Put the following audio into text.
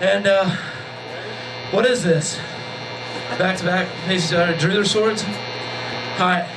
And what is this? Back to back, faces each other, drew their swords. All right.